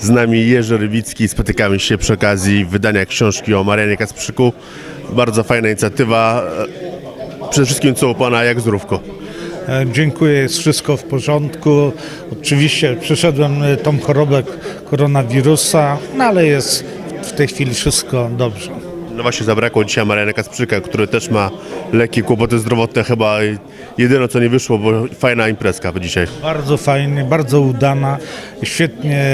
Z nami Jerzy Rybicki. Spotykamy się przy okazji wydania książki o Marianie Kasprzyku. Bardzo fajna inicjatywa. Przede wszystkim co u pana, jak zdrówko? Dziękuję, jest wszystko w porządku. Oczywiście przeszedłem tą chorobę koronawirusa, no ale jest w tej chwili wszystko dobrze. No właśnie, zabrakło dzisiaj Mariana Kasprzyka, który też ma lekkie kłopoty zdrowotne, chyba jedyne co nie wyszło, bo fajna imprezka dzisiaj. Bardzo fajna, bardzo udana. Świetnie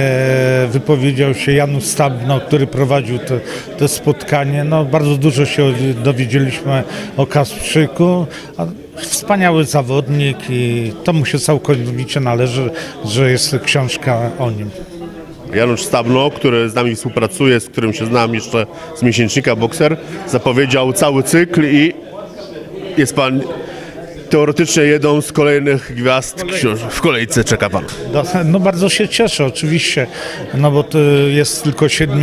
wypowiedział się Janusz Stabno, który prowadził to spotkanie. No, bardzo dużo się dowiedzieliśmy o Kasprzyku. Wspaniały zawodnik i to mu się całkowicie należy, że jest książka o nim. Janusz Stabno, który z nami współpracuje, z którym się znam jeszcze z miesięcznika Bokser, zapowiedział cały cykl i jest pan teoretycznie jedną z kolejnych gwiazd w kolejce. Czeka pan. No bardzo się cieszę oczywiście, no bo to jest tylko 7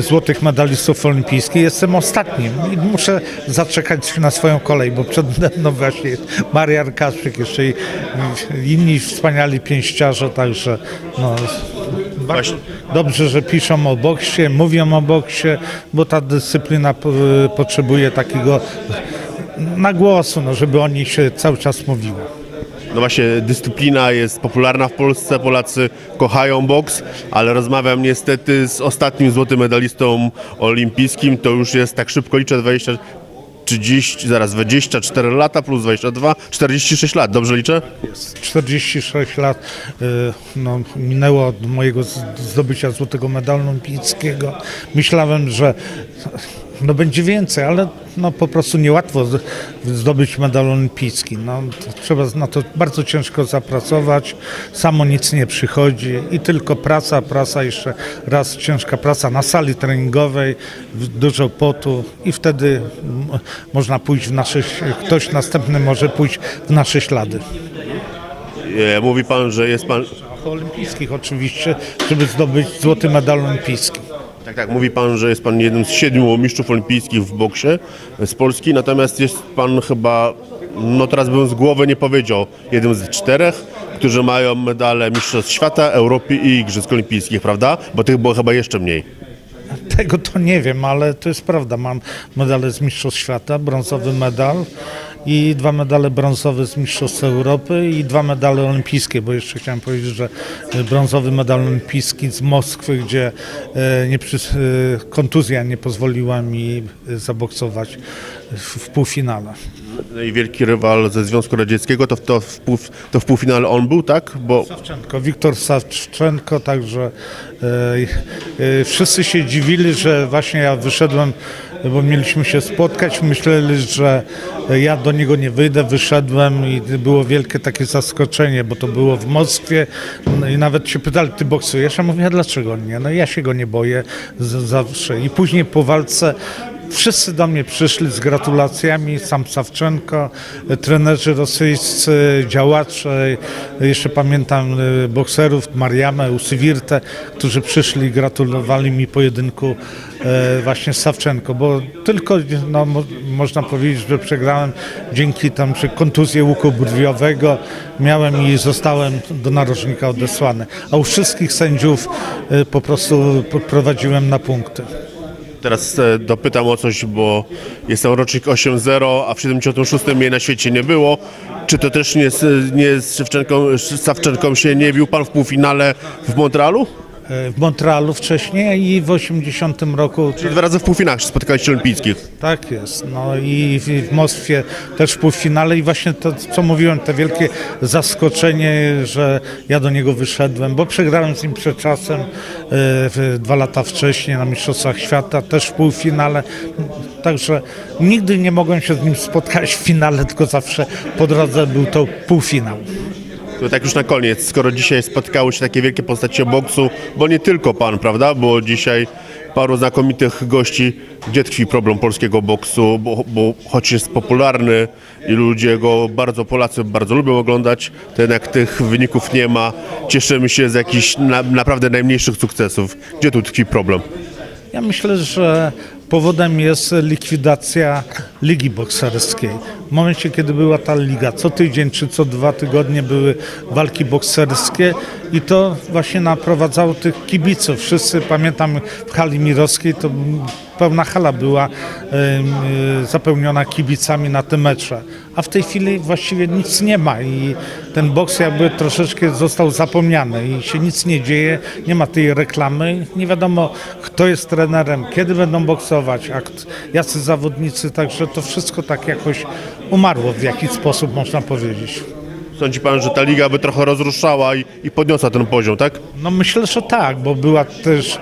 złotych medalistów olimpijskich. Jestem ostatnim i muszę zaczekać na swoją kolej, bo przede mną właśnie jest Marian Kaszyk, jeszcze i inni wspaniali pięściarze, także no, właśnie dobrze, że piszą o boksie, mówią o boksie, bo ta dyscyplina potrzebuje takiego nagłosu, no, żeby o niej się cały czas mówiło. No właśnie, dyscyplina jest popularna w Polsce, Polacy kochają boks, ale rozmawiam niestety z ostatnim złotym medalistą olimpijskim, to już jest, tak szybko liczę, 24 lata plus 22, 46 lat, dobrze liczę? 46 lat no, minęło od mojego zdobycia złotego medalu olimpijskiego. Myślałem, że no, będzie więcej, ale no, po prostu niełatwo zdobyć medal olimpijski. No, trzeba na to bardzo ciężko zapracować, samo nic nie przychodzi i tylko praca, jeszcze raz ciężka praca na sali treningowej, dużo potu i wtedy można pójść w nasze, ktoś następny może pójść w nasze ślady. Mówi pan, że jest pan... olimpijskich oczywiście, żeby zdobyć złoty medal olimpijski. Tak, mówi pan, że jest pan jednym z 7 mistrzów olimpijskich w boksie z Polski, natomiast jest pan chyba, no teraz bym z głowy nie powiedział, jednym z 4, którzy mają medale mistrzostw świata, Europy i Igrzysk Olimpijskich, prawda? Bo tych było chyba jeszcze mniej. Tego to nie wiem, ale to jest prawda. Mam medale z mistrzostw świata, brązowy medal i 2 medale brązowe z mistrzostw Europy i 2 medale olimpijskie, bo jeszcze chciałem powiedzieć, że brązowy medal olimpijski z Moskwy, gdzie kontuzja nie pozwoliła mi zaboksować w półfinale. I wielki rywal ze Związku Radzieckiego, to w półfinale on był, tak? Bo... Sawczenko, Wiktor Sawczenko, także wszyscy się dziwili, że właśnie ja wyszedłem, bo mieliśmy się spotkać, myśleli, że ja do niego nie wyjdę, wyszedłem i było wielkie takie zaskoczenie, bo to było w Moskwie i nawet się pytali, ty boksujesz? Ja mówię, a dlaczego nie? No ja się go nie boję zawsze. I później po walce wszyscy do mnie przyszli z gratulacjami, sam Sawczenko, trenerzy rosyjscy, działacze, jeszcze pamiętam bokserów, Mariamę, Usywirtę, którzy przyszli i gratulowali mi pojedynku właśnie z Sawczenko, bo tylko no, można powiedzieć, że przegrałem dzięki tam, że kontuzję łuku brwiowego miałem i zostałem do narożnika odesłany, a u wszystkich sędziów po prostu prowadziłem na punkty. Teraz dopytam o coś, bo jestem rocznik 8-0, a w 76 mnie na świecie nie było. Czy to też nie z Sawczenką się nie bił pan w półfinale w Montrealu? W Montrealu wcześniej i w 80 roku. Czyli 2 razy w półfinałach się spotkaliście olimpijskich. Tak jest. No i w Moskwie też w półfinale i właśnie to, co mówiłem, to wielkie zaskoczenie, że ja do niego wyszedłem, bo przegrałem z nim przed czasem 2 lata wcześniej na Mistrzostwach Świata, też w półfinale. Także nigdy nie mogłem się z nim spotkać w finale, tylko zawsze po drodze był to półfinał. To tak już na koniec, skoro dzisiaj spotkały się takie wielkie postacie boksu, bo nie tylko pan, prawda, bo dzisiaj paru znakomitych gości, gdzie tkwi problem polskiego boksu, bo choć jest popularny i ludzie go bardzo, Polacy bardzo lubią oglądać, to jednak tych wyników nie ma, cieszymy się z jakichś naprawdę najmniejszych sukcesów. Gdzie tu tkwi problem? Ja myślę, że powodem jest likwidacja ligi bokserskiej. W momencie, kiedy była ta liga, co tydzień czy co 2 tygodnie były walki bokserskie i to właśnie naprowadzało tych kibiców. Wszyscy, pamiętam, w hali mirowskiej to pełna hala była zapełniona kibicami na te mecze. A w tej chwili właściwie nic nie ma i ten boks jakby troszeczkę został zapomniany i się nic nie dzieje, nie ma tej reklamy, nie wiadomo kto jest trenerem, kiedy będą boksować, jacy zawodnicy, także to wszystko tak jakoś umarło w jakiś sposób, można powiedzieć. Sądzi pan, że ta liga by trochę rozruszała i podniosła ten poziom, tak? No myślę, że tak, bo była też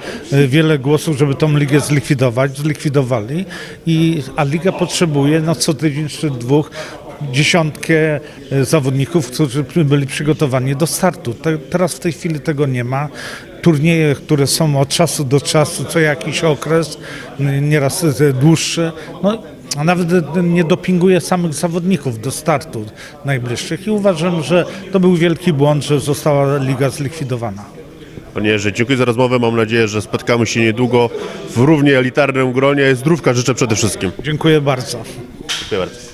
wiele głosów, żeby tą ligę zlikwidować, zlikwidowali, a liga potrzebuje no, co tydzień czy 2 dziesiątki zawodników, którzy byli przygotowani do startu. Teraz w tej chwili tego nie ma. Turnieje, które są od czasu do czasu, co jakiś okres, nieraz dłuższy, no, a nawet nie dopinguje samych zawodników do startu najbliższych i uważam, że to był wielki błąd, że została liga zlikwidowana. Panie Jerzy, dziękuję za rozmowę. Mam nadzieję, że spotkamy się niedługo w równie elitarnym gronie. Zdrówka życzę przede wszystkim. Dziękuję bardzo. Dziękuję bardzo.